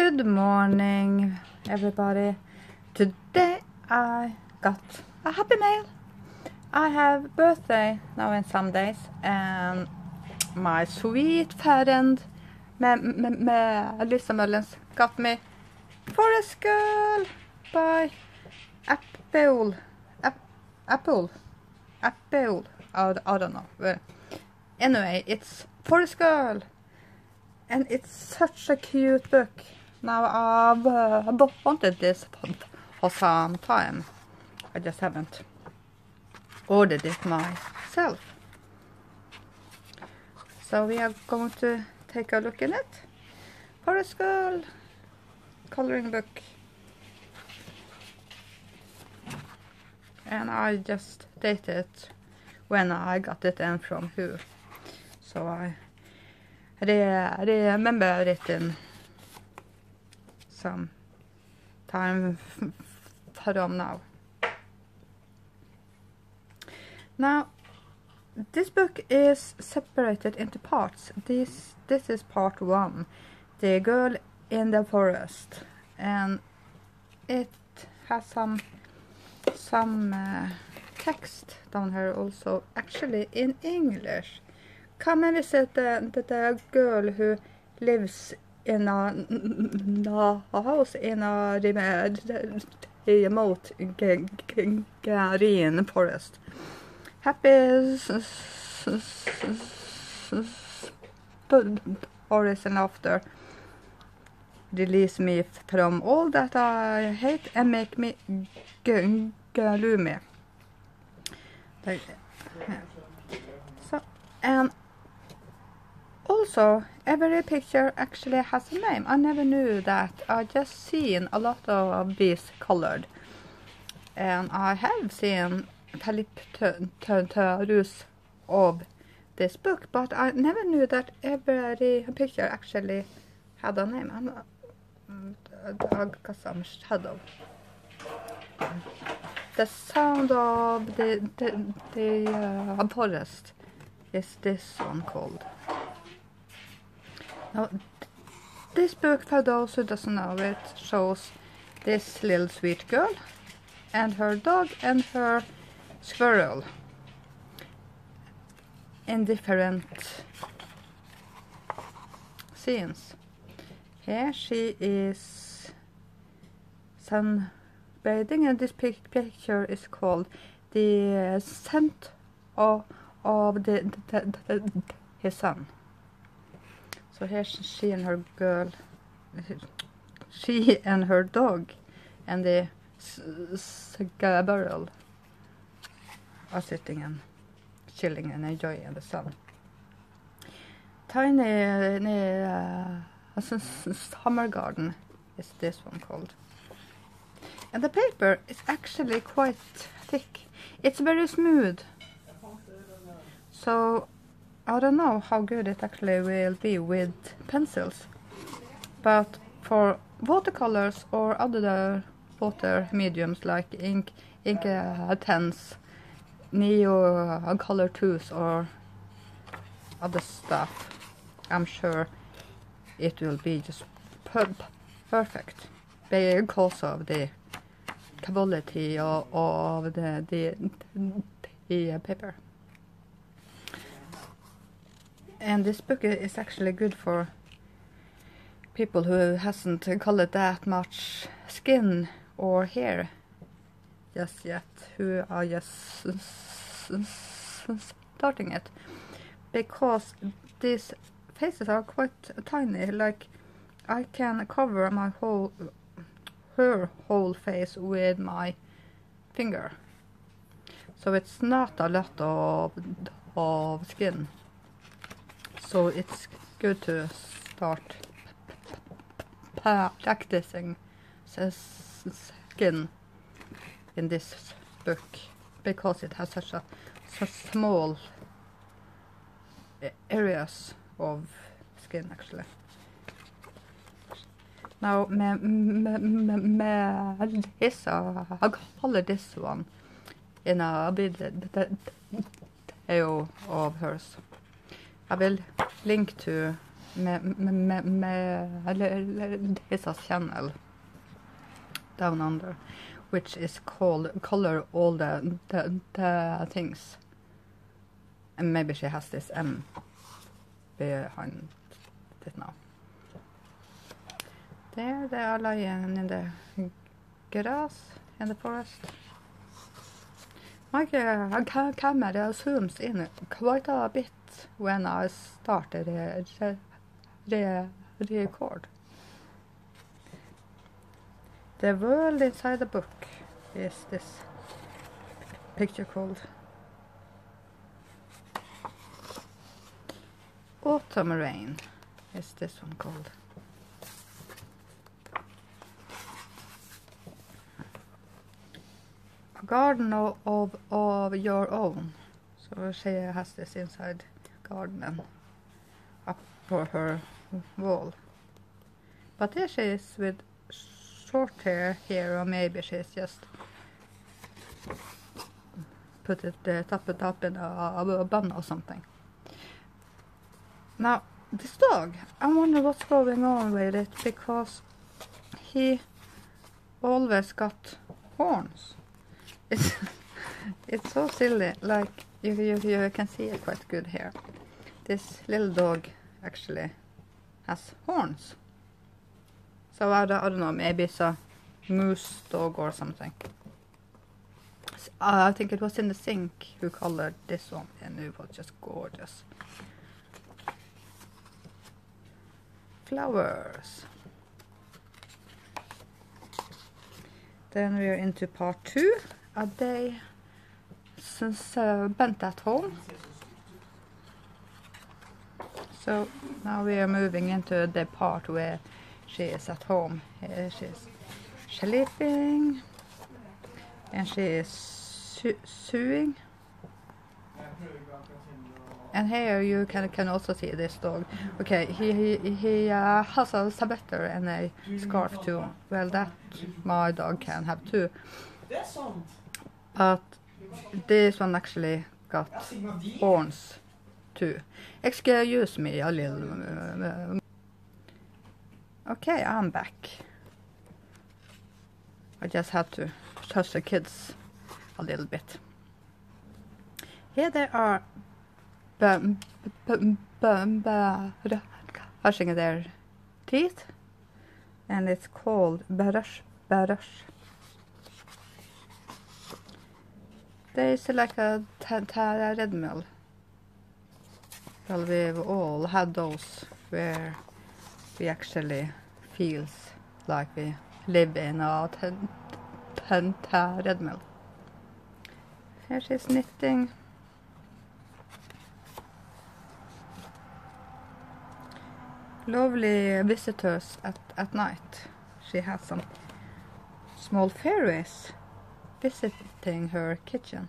Good morning, everybody. Today I got a happy mail. I have birthday now in some days, and my sweet friend Melissa Mullins got me Forest Girl by Aeppol. Aeppol. I don't know. Well, anyway, it's Forest Girl. And it's such a cute book. Now I've wanted this for some time. I just haven't ordered it myself. So we are going to take a look in it. Forest Girl coloring book. And I just dated when I got it and from who. So I remember it in some time from now. Now, this book is separated into parts. This is part one, The Girl in the Forest, and it has some text down here also, actually in English. Come and visit the girl who lives in a house in a remote green forest. Happy stories and laughter release me from all that I hate and make me gloomy. And also, every picture actually has a name. I never knew that. I just seen a lot of these colored, and I have seen Philippe T Rus of this book, but I never knew that every picture actually had a name. I got some shadow. The sound of the forest is this one called. Now, this book, for those who doesn't know it, shows this little sweet girl and her dog and her squirrel in different scenes. Here she is sunbathing, and this picture is called The Scent of his son. So here's she and her dog and the squirrel are sitting and chilling and enjoying the sun. Tiny summer garden is this one called. And the paper is actually quite thick. It's very smooth. So I don't know how good it actually will be with pencils, but for watercolors or other water mediums like ink pens, neo-color tools or other stuff, I'm sure it will be just perfect because of the quality of the paper. And this book is actually good for people who hasn't colored that much skin or hair just yet, who are just starting it, because these faces are quite tiny. Like, I can cover my her whole face with my finger, so it's not a lot of skin. So it's good to start practicing skin in this book, because it has such a small areas of skin actually. Now I'll color this one in a video of hers. I will link to Melissa's channel down under, which is called Color All the Things. And maybe she has this M behind it now. There they are lying in the grass in the forest. My camera zooms in quite a bit when I started record. The world inside the book is this picture called Autumn Rain, is this one called. A garden of your own. So she has this inside garden and up for her wall. But here she is with short hair here, or maybe she's just put it, top it up in a bun or something. Now, this dog, I wonder what's going on with it, because he always got horns. It's so silly, like you can see it quite good here. This little dog actually has horns. So I don't know, maybe it's a moose dog or something. So, I think it was in the sink who colored this one, and it was just gorgeous. Flowers. Then we're into part 2, a day since bent at home. So now we are moving into the part where she is at home. Here she is sleeping, and she is sewing. And here you can also see this dog. Okay, he has a sabetter and a scarf too. Well, that my dog can have too. But this one actually got horns too. Excuse me a little. Okay, I'm back. I just had to touch the kids a little bit. Here they are. Brushing their teeth, and it's called brush. There's like a treadmill. Well, we've all had those where we actually feels like we live in a treadmill. Here she's knitting. Lovely visitors at night. She has some small fairies visiting her kitchen.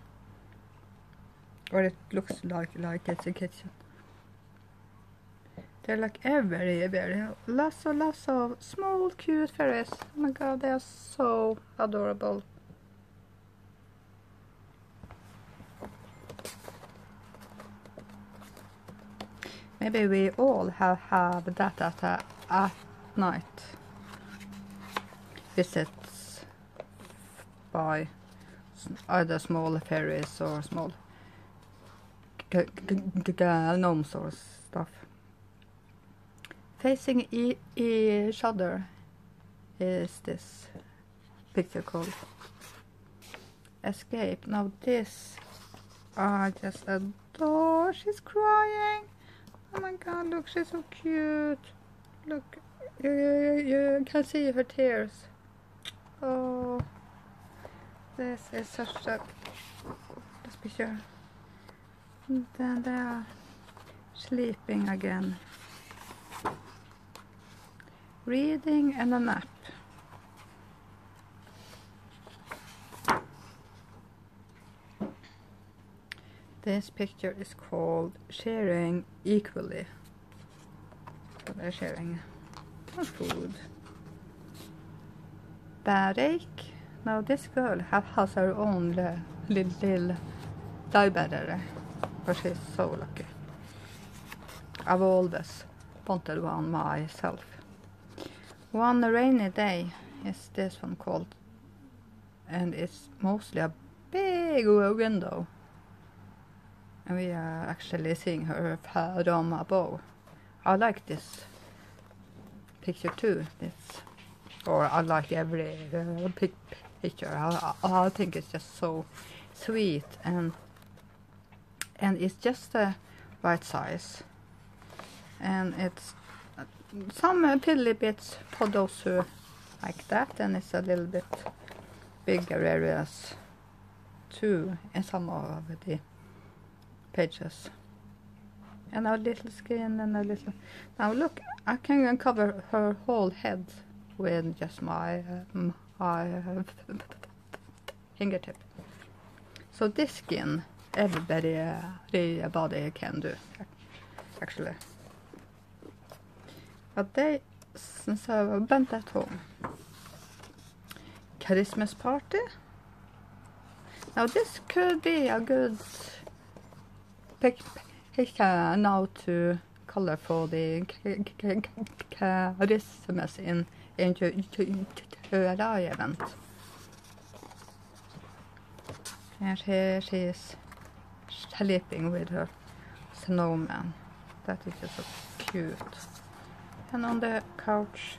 Or it looks like it's a kitchen. They're like everywhere. Lots and lots of small cute fairies. Oh my god, they are so adorable. Maybe we all have that at night. Visits by either small fairies or small gnomes or stuff. Facing each other is this picture called Escape. Now this I just adore. She's crying. Oh my god, look, she's so cute. Look, you can see her tears. Oh, this is such a gorgeous picture. And then they are sleeping again. Reading and a nap. This picture is called Sharing Equally. So they're sharing food. Barek. Now this girl has her own little diabetter. But she's so lucky. I've always spotted one myself. One rainy day is this one called, and it's mostly a big window, and we are actually seeing her from above. I like this picture too. I like every picture. I think it's just so sweet, and it's just the right size, and it's some little bits for those who like that, and it's a little bit bigger areas too in some of the pages, and a little skin and a little. Now look, I can cover her whole head with just my fingertip. So this skin, everybody, the body can do, actually. But they, since I went at home, Christmas party. Now this could be a good picture now to color for the Christmas in July event. And here she is sleeping with her snowman. That is just so cute. And on the couch,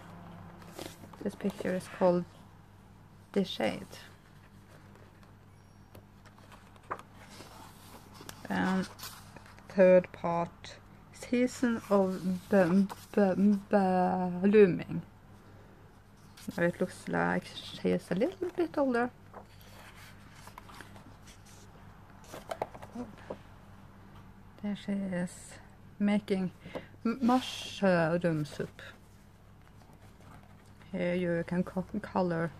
this picture is called The Shade. And third part, Season of Blooming. Now it looks like she is a little bit older. There she is making mushroom soup. Here you can color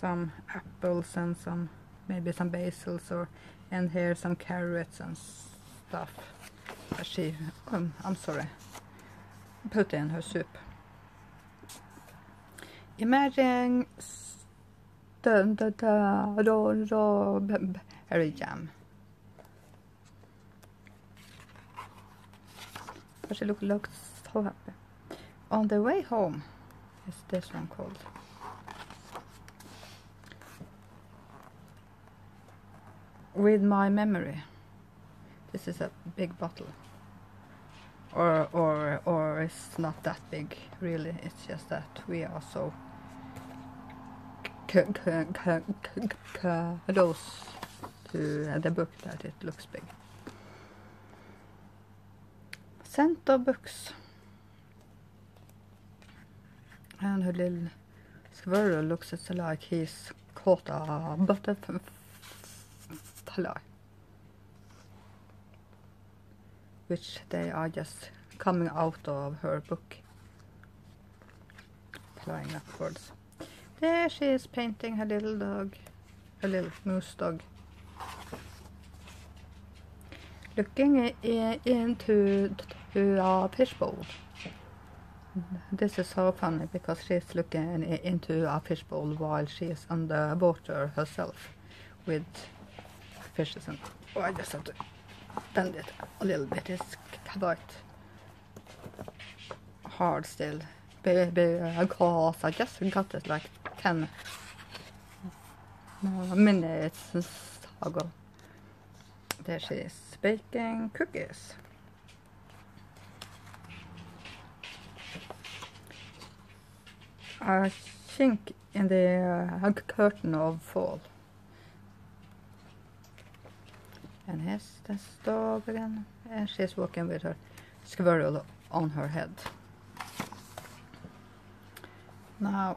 some apples and some, maybe some basils, or, and here some carrots and stuff. She, I'm sorry, put in her soup. Imagine the berry jam. But she looked so happy. On the way home is this one called With My Memory. This is a big bottle, or it's not that big really. It's just that we are so close to the book that it looks big. Scent of books, and her little squirrel looks like he's caught a butterfly, which they are just coming out of her book, flying upwards. There she is painting her little dog, her little moose dog. Looking into a fishbowl. This is so funny because she's looking into a fishbowl while she is underwater herself with fishes. And oh, I just have to bend it a little bit. It's quite hard still because I just got it like 10 minutes ago. There she is baking cookies. I think in the curtain of fall. And here's the dog again, and she's walking with her squirrel on her head. Now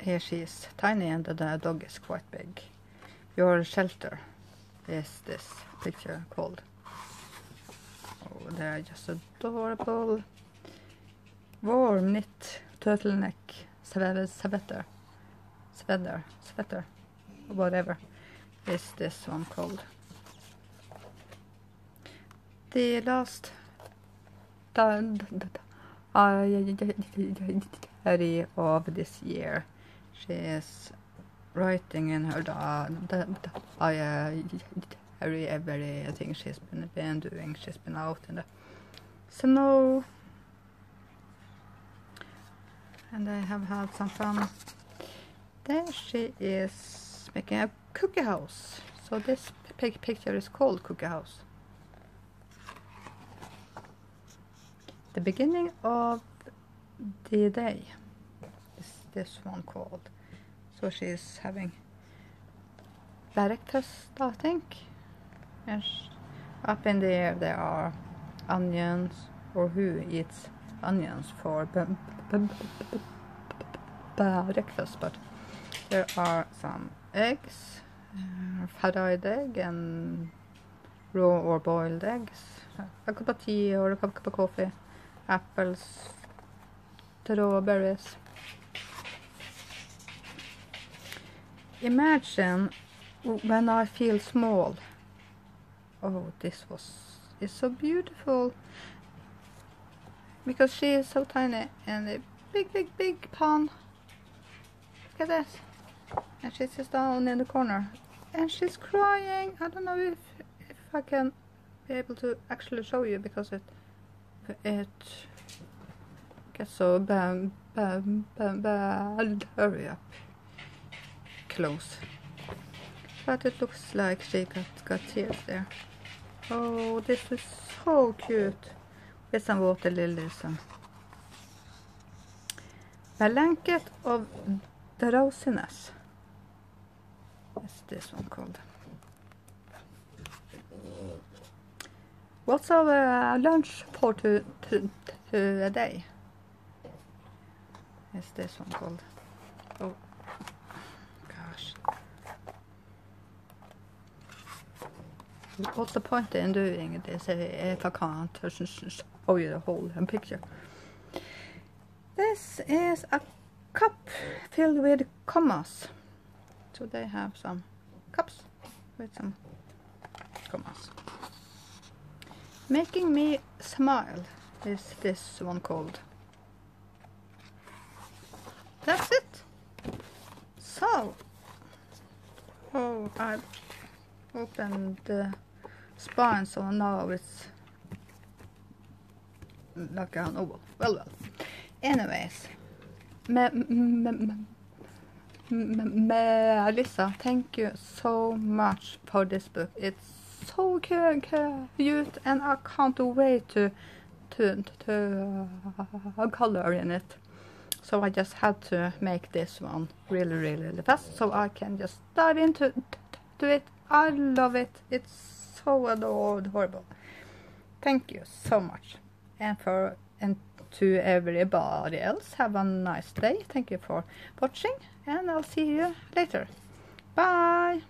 here she is tiny, and the dog is quite big. Your shelter is this picture called. Oh, they're just adorable. Warm knit turtleneck sweater, whatever is this one called. The last diary of this year, she is writing in her everything she's been doing. She's been out in the snow, and I have had some fun. There she is making a cookie house. So this picture is called Cookie House. The beginning of the day is this one called. So she is having breakfast, I think. And up in the air there are onions, or who eats onions for breakfast, but there are some eggs, fried egg and raw or boiled eggs, a cup of tea or a cup of coffee, apples, strawberries. Imagine when I feel small. Oh, it's so beautiful, because she is so tiny and a big pond. Look at this, and she sits down in the corner and she's crying. I don't know if I can be able to actually show you, because it gets so bad. Hurry up, close. But it looks like she got tears there. Oh, this is so cute, with some water lilies and blanket of drowsiness. What's this one called? What's our lunch for today? Is this one called? Oh, gosh. What's the point in doing this if I can't show you the whole picture? This is a cup filled with commas. So they have some cups with some commas. Making me smile is this one called. That's it. So, oh, I've opened the spine, so now it's like an oval. Well. Anyways, Melissa, thank you so much for this book. It's so cute, and I can't wait to color in it. So I just had to make this one really fast, so I can just dive into it. I love it. It's so adorable. Thank you so much, and to everybody else, have a nice day. Thank you for watching, and I'll see you later. Bye.